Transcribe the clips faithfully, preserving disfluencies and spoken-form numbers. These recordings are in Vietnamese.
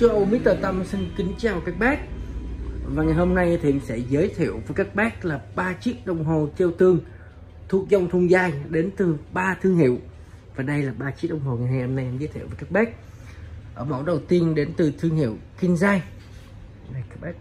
Châu, mít tơ Tâm xin kính chào các bác. Và ngày hôm nay thì em sẽ giới thiệu với các bác là ba chiếc đồng hồ treo tường thuộc dòng thun dài đến từ ba thương hiệu. Và đây là ba chiếc đồng hồ ngày hôm nay em giới thiệu với các bác. Ở mẫu đầu tiên đến từ thương hiệu Kienzle. Đây các bác.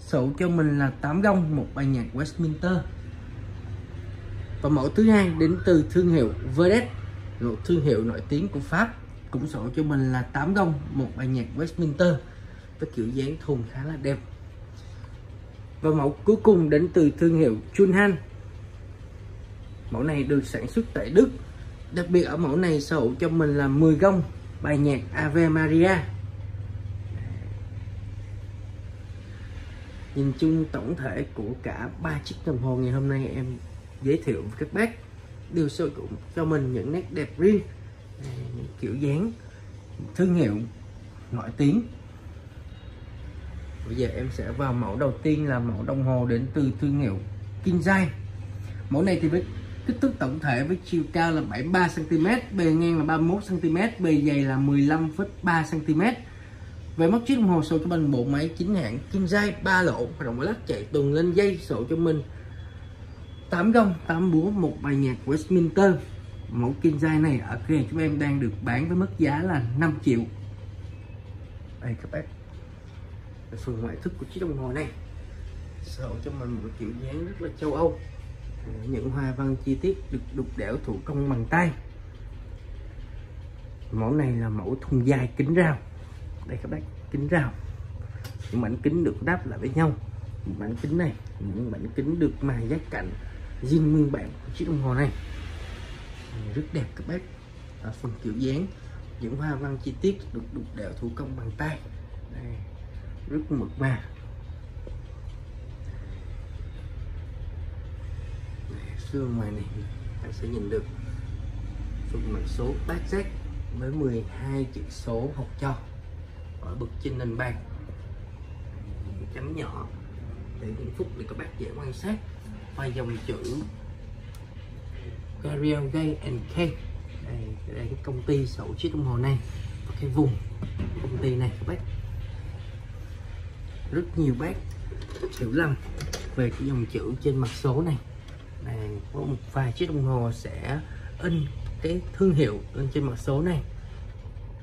Sổ cho mình là tám gông, một bài nhạc Westminster. Và mẫu thứ hai đến từ thương hiệu Vedette, một thương hiệu nổi tiếng của Pháp, cũng sổ cho mình là tám gông, một bài nhạc Westminster với kiểu dáng thùng khá là đẹp. Và mẫu cuối cùng đến từ thương hiệu Junghans. Mẫu này được sản xuất tại Đức. Đặc biệt ở mẫu này sở hữu cho mình là mười gông, bài nhạc Ave Maria. Nhìn chung tổng thể của cả ba chiếc đồng hồ ngày hôm nay em giới thiệu với các bác đều sở hữu cho mình những nét đẹp riêng, những kiểu dáng thương hiệu nổi tiếng. Bây giờ em sẽ vào mẫu đầu tiên là mẫu đồng hồ đến từ thương hiệu Kienzle. Mẫu này thì với kích thước tổng thể với chiều cao là bảy mươi ba xăng-ti-mét, bề ngang là ba mươi mốt xăng-ti-mét, bề dày là mười lăm phẩy ba xăng-ti-mét. Về móc chiếc đồng hồ sổ cho mình bộ máy chính hãng Kienzle ba lỗ, hoạt động lắc chạy tuần lên dây, sổ cho mình tám gông, tám búa, một bài nhạc Westminster. Mẫu Kienzle này ở cửa hàng chúng em đang được bán với mức giá là năm triệu. Đây các bác. Phần ngoại thất của chiếc đồng hồ này sở hữu cho mình một kiểu dáng rất là châu Âu, những hoa văn chi tiết được đục đẽo thủ công bằng tay. Mẫu này là mẫu thùng dài kính rào. Đây các bác, kính rào, những mảnh kính được đáp lại với nhau. Những mảnh kính này, những mảnh kính được mài giác cạnh zin nguyên bản của chiếc đồng hồ này, rất đẹp các bác. Ở phần kiểu dáng, những hoa văn chi tiết được đục đẽo thủ công bằng tay. Đây, rất mượt mà. Xương ngoài này bạn sẽ nhìn được phần mệnh số bát giác với mười hai chữ số học cho ở bậc trên nền bàn, chấm nhỏ để những phút để các bác dễ quan sát, và dòng chữ Career Gay and K. Đây, đây là cái công ty sở hữu chiếc đồng hồ này và cái vùng công ty này các bác. Rất nhiều bác hiểu lầm về cái dòng chữ trên mặt số này. Này có một vài chiếc đồng hồ sẽ in cái thương hiệu in trên mặt số này,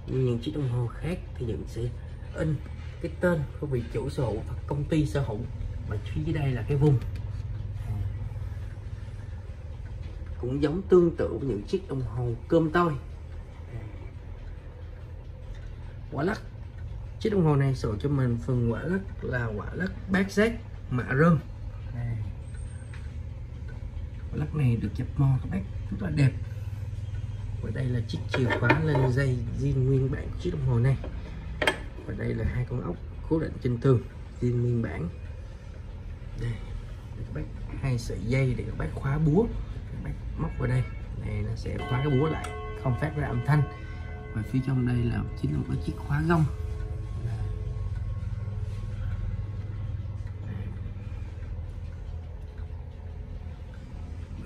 những chiếc đồng hồ khác thì những sẽ in cái tên của vị chủ sở hữu và công ty sở hữu, mà dưới đây là cái vùng. Cũng giống tương tự với những chiếc đồng hồ cơm tôi quả lắc. Chiếc đồng hồ này sở hữu cho mình phần quả lắc là quả lắc bát giác mạ rơm. Quả lắc này được chập mò các bác, rất là đẹp. Và đây là chiếc chìa khóa lên dây zin nguyên bản của chiếc đồng hồ này. Và đây là hai con ốc cố định trên tường zin nguyên bản. Đây, đây các bác, hai sợi dây để các bác khóa búa. Các bác móc vào đây, này nó sẽ khóa cái búa lại, không phát ra âm thanh. Và phía trong đây là chính là một cái chiếc khóa gông.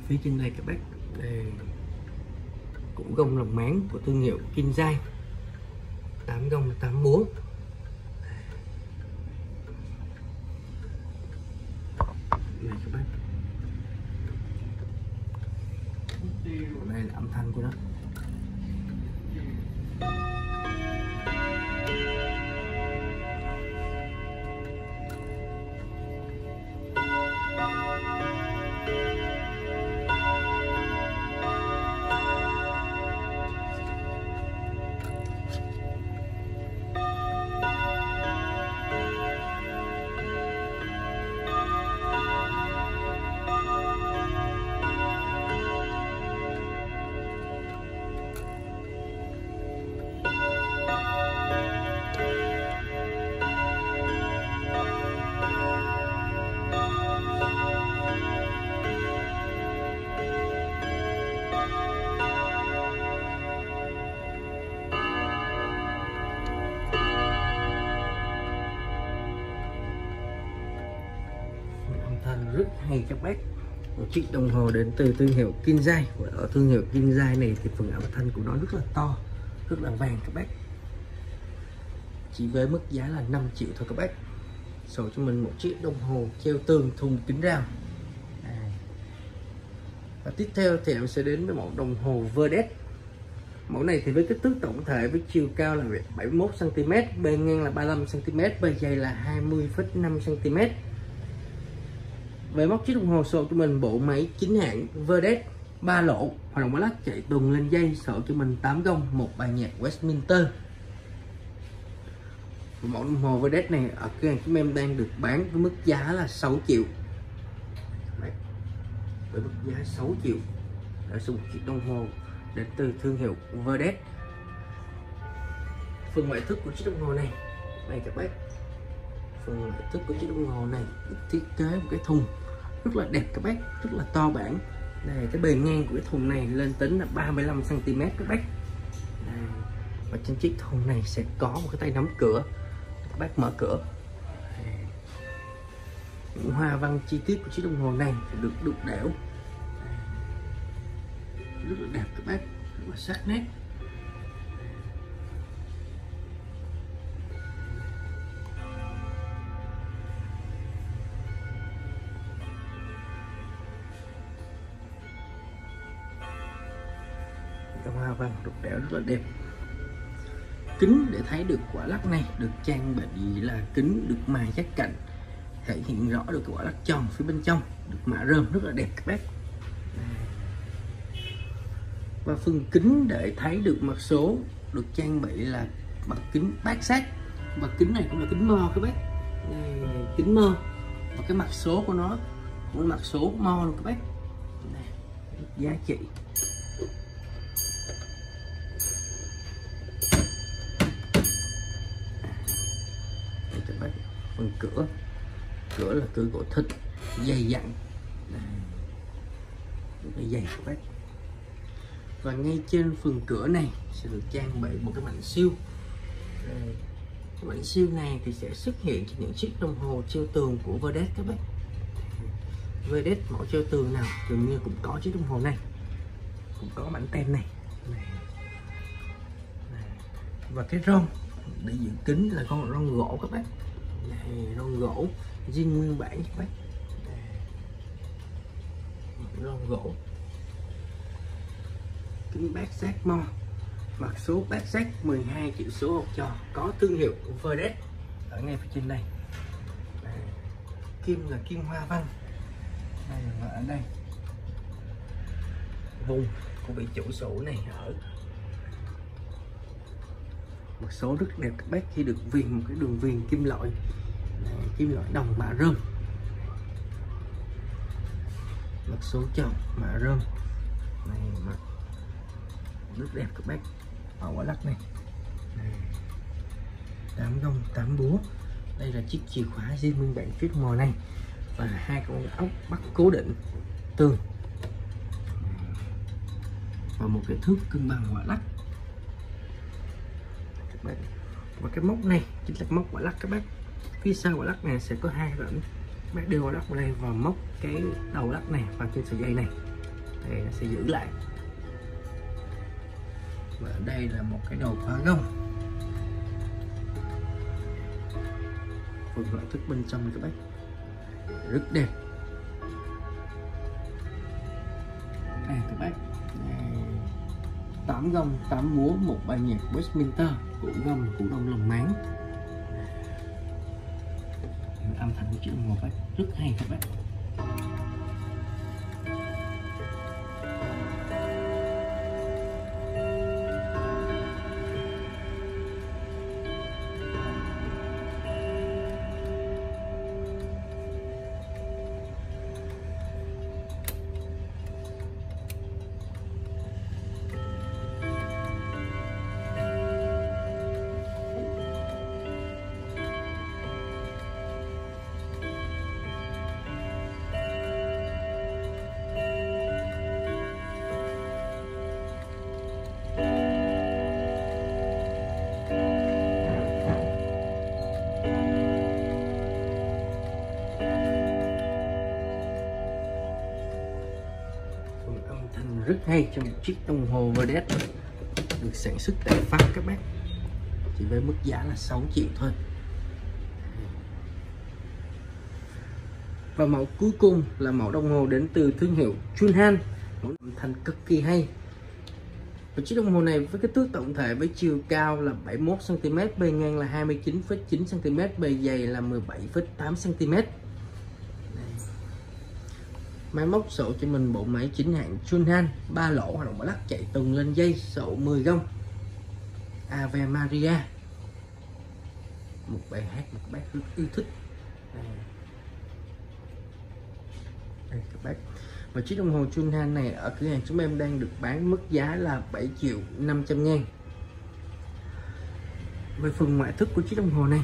Phía trên đây các bác, đây cũng gông lòng máng của thương hiệu Kienzle, tám gông tám búa. Đây các bác, đây là âm thanh của nó. Rất hay các bác. Một chiếc đồng hồ đến từ thương hiệu Kienzle. Ở thương hiệu Kienzle này thì phần âm thanh của nó rất là to, rất là vàng các bác. chỉ với mức giá là năm triệu thôi các bác. Sổ cho mình một chiếc đồng hồ treo tường thùng kính rào. à. Và tiếp theo thì em sẽ đến với mẫu đồng hồ Vedette. Mẫu này thì với kích thước tổng thể với chiều cao là bảy mươi mốt xăng ti mét, bề ngang là ba mươi lăm xăng ti mét, bề dày là hai mươi phẩy năm xăng ti mét. Về móc chiếc đồng hồ, sổ cho mình bộ máy chính hãng Vedette ba lỗ, hoạt động máy lắc chạy tuần lên dây, sổ cho mình tám gông, một bài nhạc Westminster. Mẫu đồng hồ Vedette này ở cửa hàng chúng em đang được bán với mức giá là sáu triệu. Đấy, với mức giá sáu triệu để sử dụng chiếc đồng hồ đến từ thương hiệu Vedette. Phần ngoại thất của chiếc đồng hồ này, này các bác, phần ngoại thất của chiếc đồng hồ này thiết kế một cái thùng rất là đẹp các bác, rất là to bản. Đây, cái bề ngang của cái thùng này lên tính là ba mươi lăm xăng ti mét các bác. Đây, và trên chiếc thùng này sẽ có một cái tay nắm cửa, các bác mở cửa. Đây, những hoa văn chi tiết của chiếc đồng hồ này được đục đẽo rất là đẹp các bác, rất là sắc nét. Cái hoa văn đục đẽo rất là đẹp. Kính để thấy được quả lắc này được trang bị là kính được mài các cạnh, thể hiện rõ được quả lắc tròn phía bên trong, được mạ rơm rất là đẹp các bác. Và phần kính để thấy được mặt số được trang bị là mặt kính bát sát, và kính này cũng là kính mo các bác. Đây, kính mo, và cái mặt số của nó cũng là mặt số mo luôn các bác. Đây, giá trị đây các bác. Phần cửa, cửa là cửa gỗ thịt dày dặn, dày các bác. Và ngay trên phần cửa này sẽ được trang bị một cái mảnh siêu. Đây, cái mảnh siêu này thì sẽ xuất hiện trên những chiếc đồng hồ treo tường của Vedette các bác. Vedette mẫu treo tường nào dường như cũng có chiếc đồng hồ này, cũng có mảnh tem này. Đây, và cái ron để giữ kính là con ron gỗ các bác. Đây, ron gỗ zin nguyên bản các bác. Đây, ron gỗ, kính bát sát mo, mặt số bát sát mười hai chữ số học trò, có thương hiệu Vedette ở ngay phía trên đây. Đây, kim là kim hoa văn. Đây là ở đây vùng của vị chủ sổ này ở. Mặt số rất đẹp các bác, khi được viền một cái đường viền kim loại, kim loại đồng mạ rơm, mặt số tròn mạ rơm này, mặt rất đẹp các bác. Ở quả lắc này tám gông tám búa. Đây là chiếc chìa khóa zin nguyên bản phía màu này, và hai con ốc bắt cố định tường, và một cái thước cân bằng quả lắc các bác. Và cái móc này chính là móc quả lắc các bác. Phía sau quả lắc này sẽ có hai rãnh, các bác đưa quả lắc vào đây và móc cái đầu lắc này vào trên sợi dây này. Đây, nó sẽ giữ lại. Và ở đây là một cái đầu khóa gông. Phần ngoại thất bên trong các bác rất đẹp. Đây các bác, tám gông tám múa, một bài nhạc Westminster, củ gông, củ đông lòng máng. Âm thanh của chiếc đồng hồ bác rất hay các bác. Rất hay trong chiếc đồng hồ Vedette, được sản xuất tại Pháp các bác. thì với mức giá là sáu triệu thôi. Và mẫu cuối cùng là mẫu đồng hồ đến từ thương hiệu Junghans, mẫu âm thanh cực kỳ hay. Và chiếc đồng hồ này với kích thước tổng thể với chiều cao là bảy mươi mốt xăng-ti-mét, bề ngang là hai mươi chín phẩy chín xăng-ti-mét, bề dày là mười bảy phẩy tám xăng-ti-mét. Máy móc sổ cho mình bộ máy chính hãng Junghans, ba lỗ hoạt động lắc chạy tuần lên dây, sổ mười gông, Ave Maria, một bài hát một bác rất yêu thích. Đây các bác. Và chiếc đồng hồ Junghans này ở cửa hàng chúng em đang được bán mức giá là bảy triệu năm trăm ngàn. Về phần ngoại thất của chiếc đồng hồ này,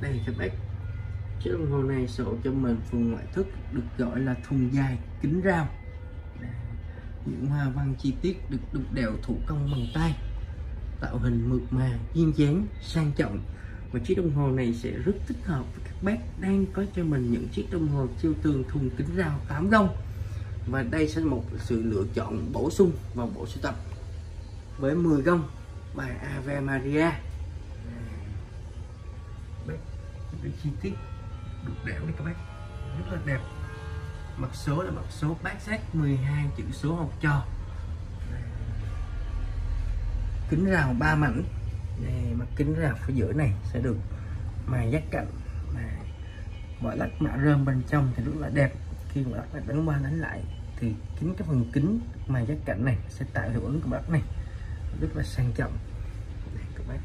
đây các bác, chiếc đồng hồ này sổ cho mình phần ngoại thất được gọi là thùng dài kính rao, những hoa văn chi tiết được đục đẽo thủ công bằng tay, tạo hình mượt mà, duyên dáng, sang trọng. Và chiếc đồng hồ này sẽ rất thích hợp với các bác đang có cho mình những chiếc đồng hồ siêu tường thùng kính rao tám gông. Và đây sẽ là một sự lựa chọn bổ sung vào bộ sưu tập với mười gông, bài Ave Maria, những chi tiết đục đẽo này các bác rất là đẹp. Mặt số là mặt số bát sát mười hai, chữ số học trò, kính rào ba mảnh. Đây, mặt kính rào phía giữa này sẽ được mài giác cạnh, bỏ lắc mạ rơm bên trong thì rất là đẹp. Khi mà các bạn đánh qua đánh lại thì kính cái phần kính mài giác cạnh này sẽ tạo hiệu ứng của bác này rất là sang trọng. Đây, các bác.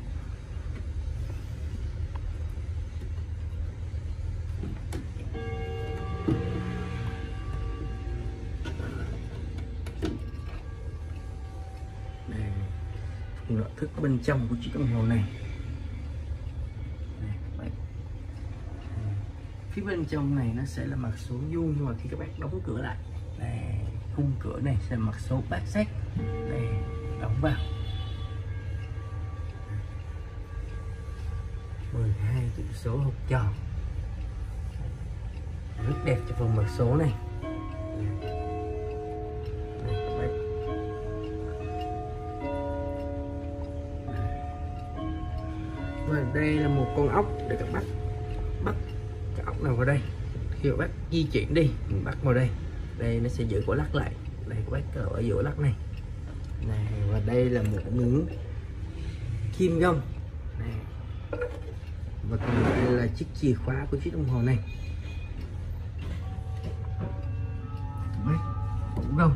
Nội thất bên trong của chiếc đồng hồ này, phía bên trong này nó sẽ là mặt số vuông, nhưng mà khi các bác đóng cửa lại, đây, khung cửa này sẽ mặt số bát sát, đây, đóng vào mười hai chữ số học trò, rất đẹp cho phần mặt số này. Và đây là một con ốc để các bác bắt cái ốc nào vào đây, khi các bác di chuyển đi mình bắt vào đây, đây nó sẽ giữ cổ lắc lại, đây các bác ở giữa lắc này. Này, và đây là một miếng kim gông này. Và còn đây là chiếc chìa khóa của chiếc đồng hồ này, thủ gông,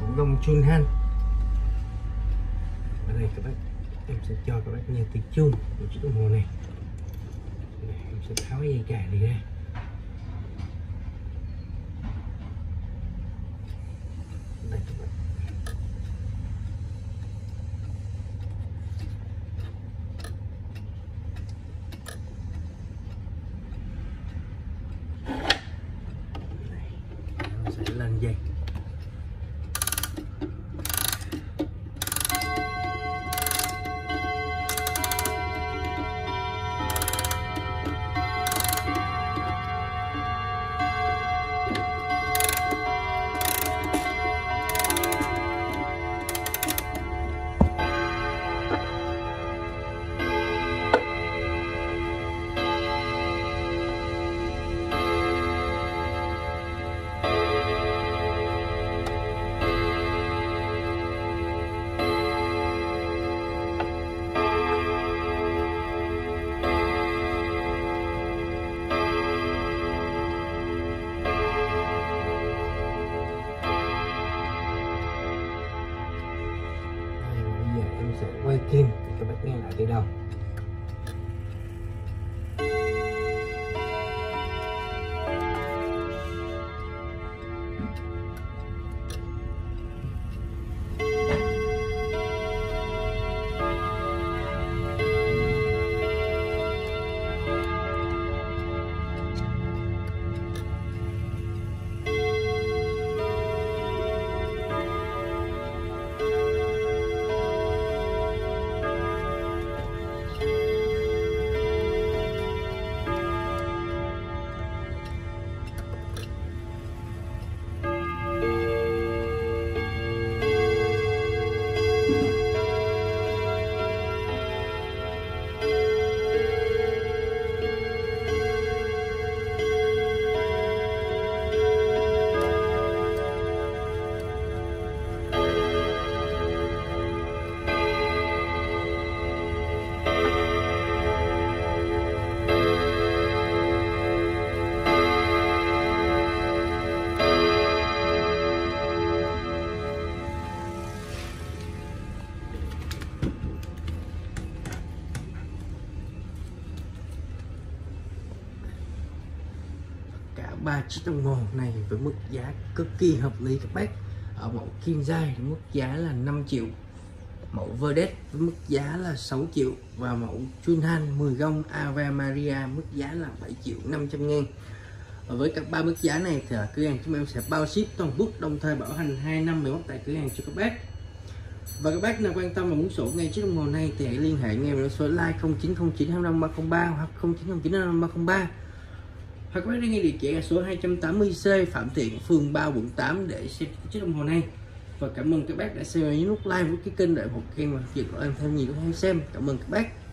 thủ gông Junghans. Và đây các bác, em sẽ cho các bác nghe tiếng chuông của chiếc đồng hồ này. Em sẽ tháo dây cài này ra. Đây các bác. Em sẽ lên dây. Quay kim thì các bạn nghe lại từ đầu. ba chiếc đồng hồ này với mức giá cực kỳ hợp lý các bác. Ở mẫu Kienzle mức giá là năm triệu, mẫu Vedette với mức giá là sáu triệu và mẫu Junghans mười gông Ave Maria mức giá là bảy triệu năm trăm ngàn. Và với các ba mức giá này thì cửa hàng chúng em sẽ bao ship toàn quốc, đồng thời bảo hành hai năm mới móc tại cửa hàng cho các bác. Và các bác nào quan tâm và muốn sổ ngay chiếc đồng hồ này thì hãy liên hệ ngay với số like không chín không chín hai năm ba không ba hoặc không chín không chín hai năm ba không ba. Hoặc các bác đến ngay địa chỉ là số hai trăm tám mươi C Phạm Thiện, phường ba, quận tám để xem chiếc đồng hồ này. Và cảm ơn các bác đã xem và nhấn nút like với cái kênh để một kênh mà chuyện của em thêm nhiều hay xem. Cảm ơn các bác.